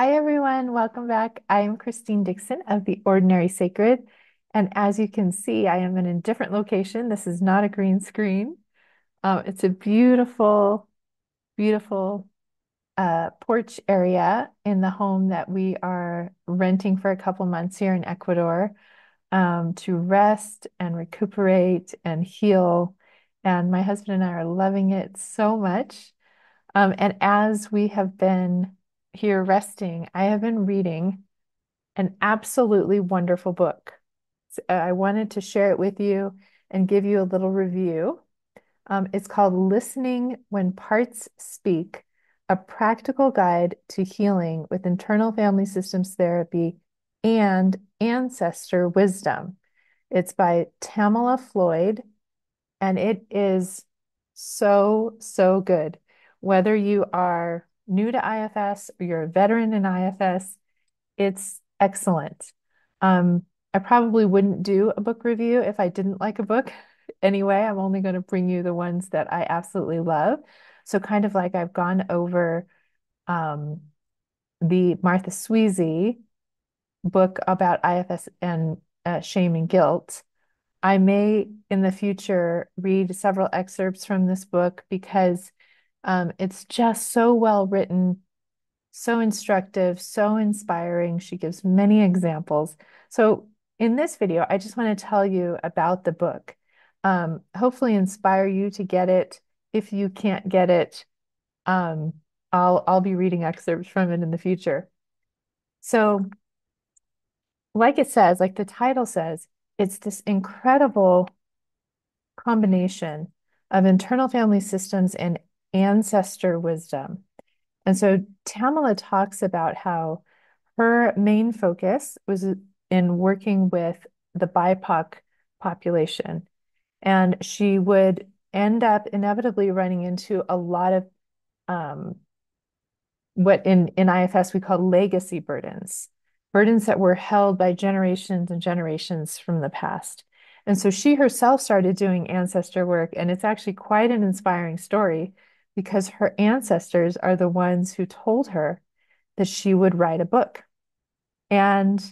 Hi, everyone. Welcome back. I'm Christine Dixon of The Ordinary Sacred. And as you can see, I am in a different location. This is not a green screen. It's a beautiful, beautiful porch area in the home that we are renting for a couple months here in Ecuador to rest and recuperate and heal. And my husband and I are loving it so much. And as we have been here resting, I have been reading an absolutely wonderful book. So I wanted to share it with you and give you a little review. It's called Listening When Parts Speak: A Practical Guide to Healing with Internal Family Systems Therapy and Ancestor Wisdom. It's by Tamala Floyd, and it is so, so good. Whether you are new to IFS or you're a veteran in IFS, it's excellent. I probably wouldn't do a book review if I didn't like a book. Anyway, I'm only going to bring you the ones that I absolutely love. So kind of like I've gone over the Martha Sweezy book about IFS and shame and guilt. I may in the future read several excerpts from this book because it's just so well written, so instructive, so inspiring. She gives many examples. So in this video, I just want to tell you about the book, hopefully inspire you to get it. If you can't get it, I'll be reading excerpts from it in the future. So like it says, like the title says, it's this incredible combination of internal family systems and ancestor wisdom. And so Tamala talks about how her main focus was in working with the BIPOC population. And she would end up inevitably running into a lot of what in IFS we call legacy burdens, burdens that were held by generations and generations from the past. And so she herself started doing ancestor work, and it's actually quite an inspiring story, because her ancestors are the ones who told her that she would write a book. And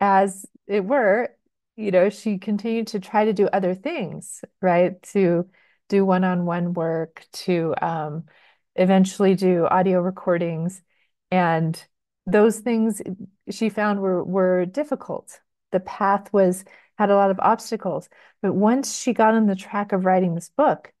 as it were, you know, she continued to try to do other things, right? To do one-on-one work, to eventually do audio recordings. And those things she found were difficult. The path had a lot of obstacles. But once she got on the track of writing this book,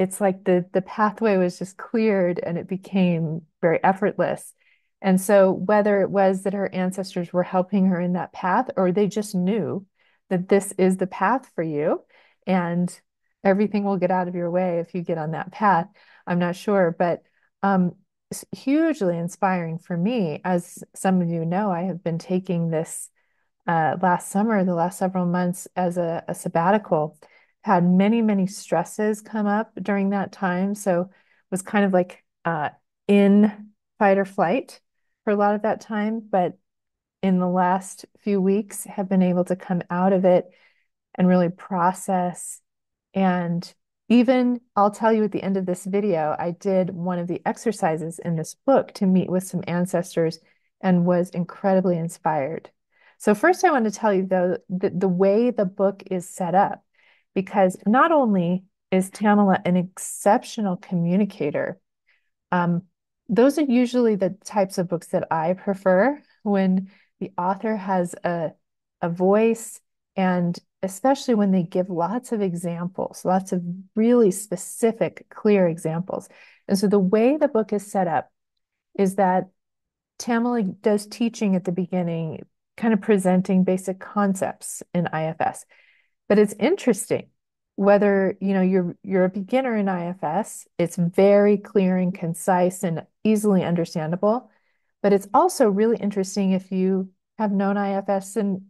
it's like the pathway was just cleared and it became very effortless. And so whether it was that her ancestors were helping her in that path, or they just knew that this is the path for you and everything will get out of your way if you get on that path, I'm not sure, but it's hugely inspiring for me. As some of you know, I have been taking this last summer, the last several months, as a sabbatical. Had many, many stresses come up during that time. So it was kind of like in fight or flight for a lot of that time. But in the last few weeks, have been able to come out of it and really process. And even, I'll tell you at the end of this video, I did one of the exercises in this book to meet with some ancestors and was incredibly inspired. So first I want to tell you, though, the way the book is set up, because not only is Tamala an exceptional communicator, those are usually the types of books that I prefer, when the author has a voice, and especially when they give lots of examples, lots of really specific, clear examples. And so the way the book is set up is that Tamala does teaching at the beginning, kind of presenting basic concepts in IFS. But it's interesting, whether you're a beginner in IFS, it's very clear and concise and easily understandable. But it's also really interesting if you have known IFS and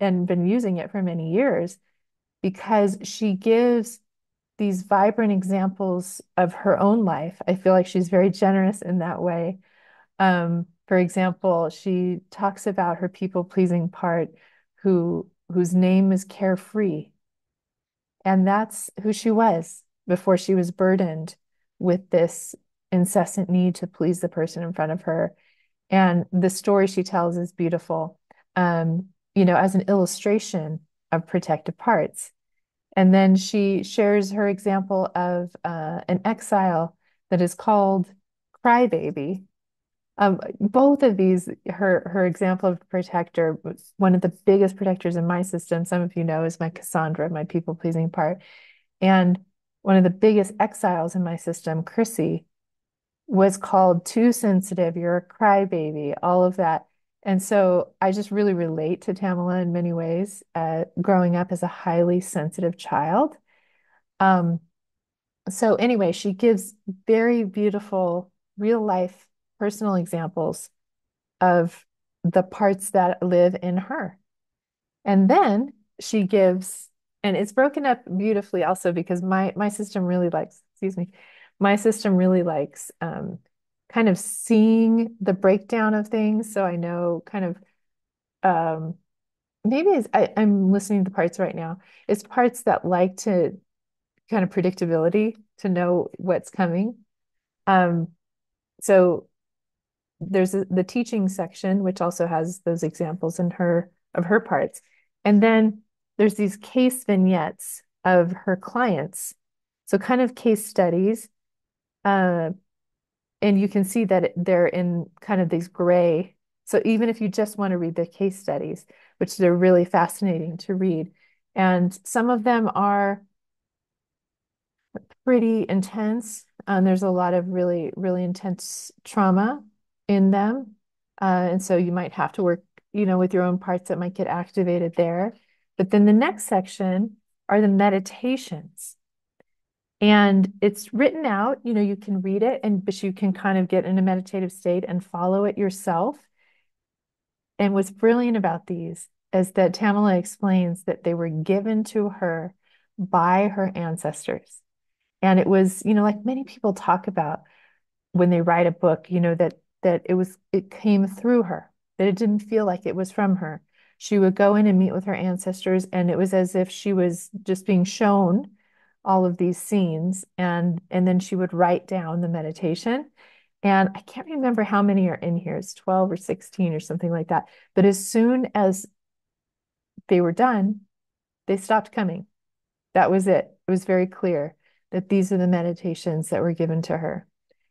been using it for many years, because she gives these vibrant examples of her own life. I feel like she's very generous in that way. For example, she talks about her people-pleasing part, whose name is Carefree. And that's who she was before she was burdened with this incessant need to please the person in front of her. And the story she tells is beautiful, you know, as an illustration of protective parts. And then she shares her example of an exile that is called Crybaby. Both of these, her example of protector, one of the biggest protectors in my system, some of you know, is my Cassandra, my people-pleasing part. And one of the biggest exiles in my system, Chrissy, was called too sensitive, you're a crybaby, all of that. And so I just really relate to Tamala in many ways, growing up as a highly sensitive child. So anyway, she gives very beautiful real life personal examples of the parts that live in her. And then she gives, and it's broken up beautifully also because my system really likes, my system really likes kind of seeing the breakdown of things. So I know kind of, maybe I'm listening to parts right now. It's parts that like to kind of predictability, to know what's coming. So there's the teaching section, which also has those examples in her, of her parts. And then there's these case vignettes of her clients. So kind of case studies, and you can see that they're in kind of these gray. So even if you just want to read the case studies, which they're really fascinating to read, and some of them are pretty intense. There's a lot of really, really intense trauma in them. And so you might have to work, you know, with your own parts that might get activated there. But then the next section are the meditations. And it's written out, you know, you can read it, but you can kind of get in a meditative state and follow it yourself. And what's brilliant about these is that Tamala explains that they were given to her by her ancestors. And it was, you know, like many people talk about when they write a book, you know, that it came through her, that it didn't feel like it was from her. She would go in and meet with her ancestors, and it was as if she was just being shown all of these scenes, and then she would write down the meditation. And I can't remember how many are in here. It's 12 or 16 or something like that. But as soon as they were done, they stopped coming. That was it. It was very clear that these are the meditations that were given to her.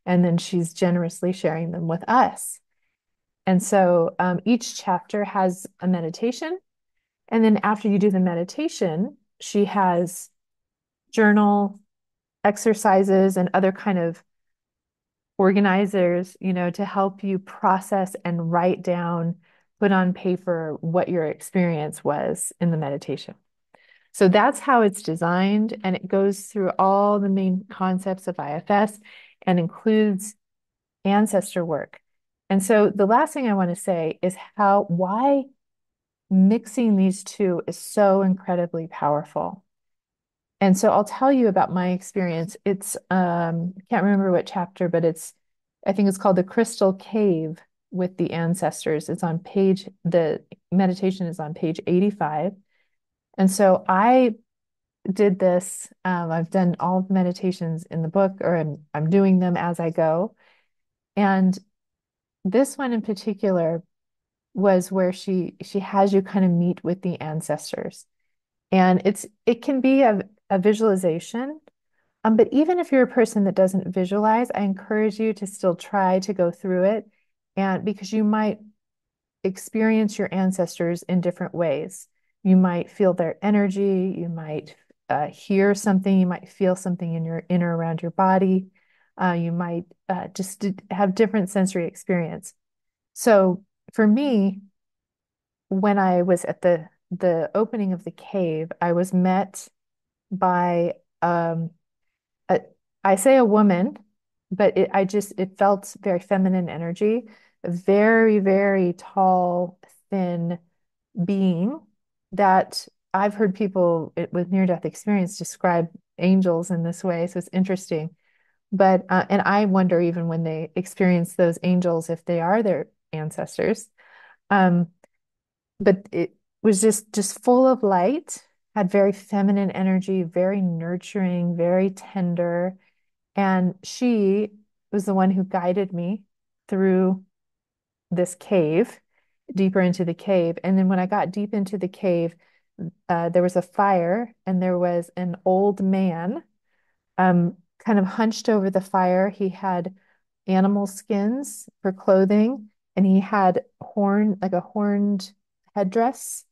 And then she's generously sharing them with us. And so each chapter has a meditation. And then after you do the meditation, she has journal exercises and other kind of organizers, you know, to help you process and write down, put on paper what your experience was in the meditation. So that's how it's designed. And it goes through all the main concepts of IFS and includes ancestor work. And so the last thing I want to say is why mixing these two is so incredibly powerful. And so I'll tell you about my experience. It's, I can't remember what chapter, but I think it's called The Crystal Cave with the Ancestors. It's on the meditation is on page 85. And so I did this, I've done all the meditations in the book, or I'm doing them as I go. And this one in particular was where she has you kind of meet with the ancestors. And it can be a visualization. But even if you're a person that doesn't visualize, I encourage you to still try to go through it, and because you might experience your ancestors in different ways. You might feel their energy, you might hear something, you might feel something in your inner around your body, you might just have different sensory experience. So for me, when I was at the opening of the cave, I was met by I say a woman, but it felt very feminine energy, a very, very tall, thin being that I've heard people with near-death experience describe angels in this way. So it's interesting. But and I wonder even when they experience those angels, if they are their ancestors. But it was just full of light, had very feminine energy, very nurturing, very tender. And she was the one who guided me through this cave, deeper into the cave. And then when I got deep into the cave, there was a fire and there was an old man kind of hunched over the fire. He had animal skins for clothing and he had a horned headdress.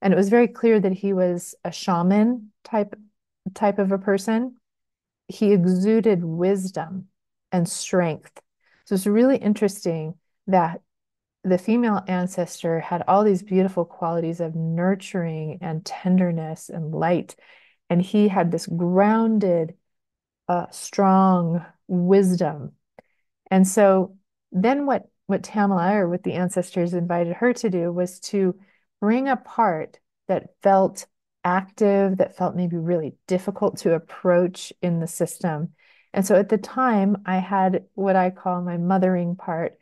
And it was very clear that he was a shaman type of a person. He exuded wisdom and strength. So it's really interesting that the female ancestor had all these beautiful qualities of nurturing and tenderness and light. And he had this grounded, strong wisdom. And so then what Tamala, or what the ancestors invited her to do, was to bring a part that felt active, that felt maybe really difficult to approach in the system. And so at the time, I had what I call my mothering part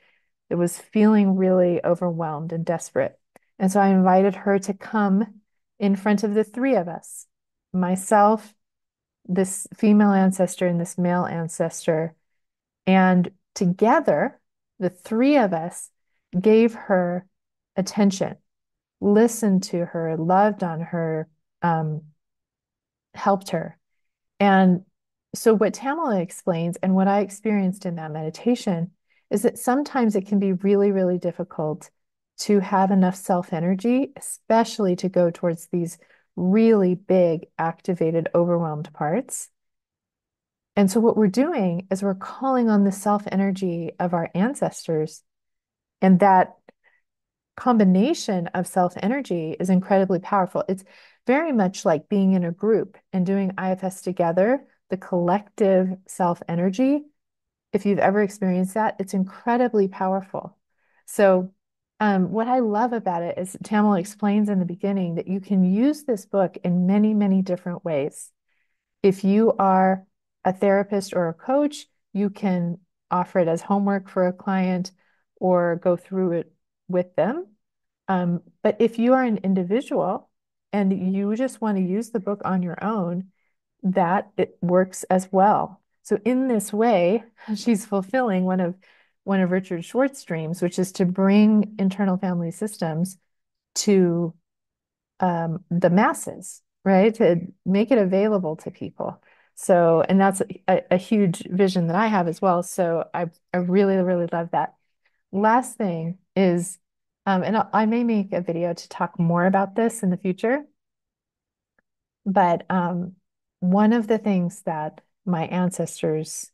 that was feeling really overwhelmed and desperate. And so I invited her to come in front of the three of us, myself, this female ancestor, and this male ancestor. And together, the three of us gave her attention, listened to her, loved on her, helped her. And so what Tamala explains and what I experienced in that meditation is that sometimes it can be really, really difficult to have enough self-energy, especially to go towards these really big, activated, overwhelmed parts. And so what we're doing is we're calling on the self-energy of our ancestors, and that combination of self-energy is incredibly powerful. It's very much like being in a group and doing IFS together, the collective self-energy. If you've ever experienced that, it's incredibly powerful. So what I love about it is Tamala explains in the beginning that you can use this book in many, many different ways. If you are a therapist or a coach, you can offer it as homework for a client or go through it with them. But if you are an individual and you just want to use the book on your own, that it works as well. So in this way, she's fulfilling one of Richard Schwartz's dreams, which is to bring internal family systems to the masses, right? To make it available to people. So, and that's a huge vision that I have as well. So I really, really love that. Last thing is, and I may make a video to talk more about this in the future, but one of the things that my ancestors,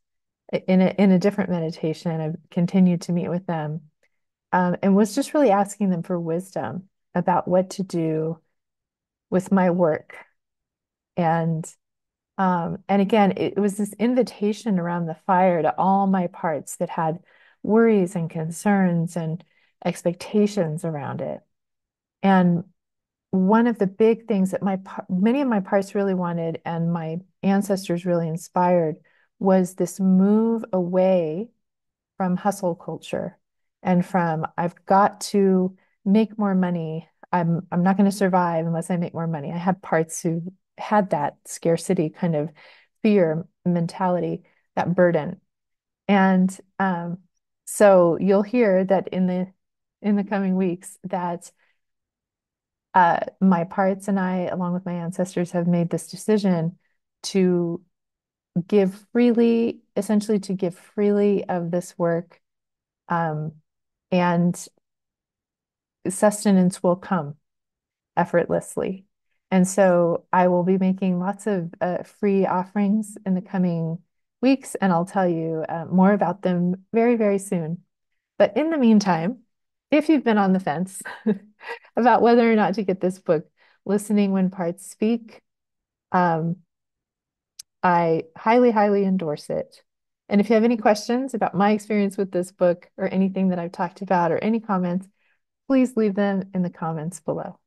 in a different meditation, I've continued to meet with them, and was just really asking them for wisdom about what to do with my work. And again, it was this invitation around the fire to all my parts that had worries and concerns and expectations around it. And one of the big things that many of my parts really wanted, and my ancestors really inspired, was this move away from hustle culture and from, I've got to make more money. I'm not going to survive unless I make more money. I had parts who had that scarcity kind of fear mentality, that burden. And so you'll hear that in the coming weeks that my parts and I, along with my ancestors, have made this decision to give freely, essentially to give freely of this work, and sustenance will come effortlessly. And so I will be making lots of free offerings in the coming weeks, and I'll tell you more about them very, very soon. But in the meantime, if you've been on the fence about whether or not to get this book, Listening When Parts Speak, I highly, highly endorse it. And if you have any questions about my experience with this book or anything that I've talked about or any comments, please leave them in the comments below.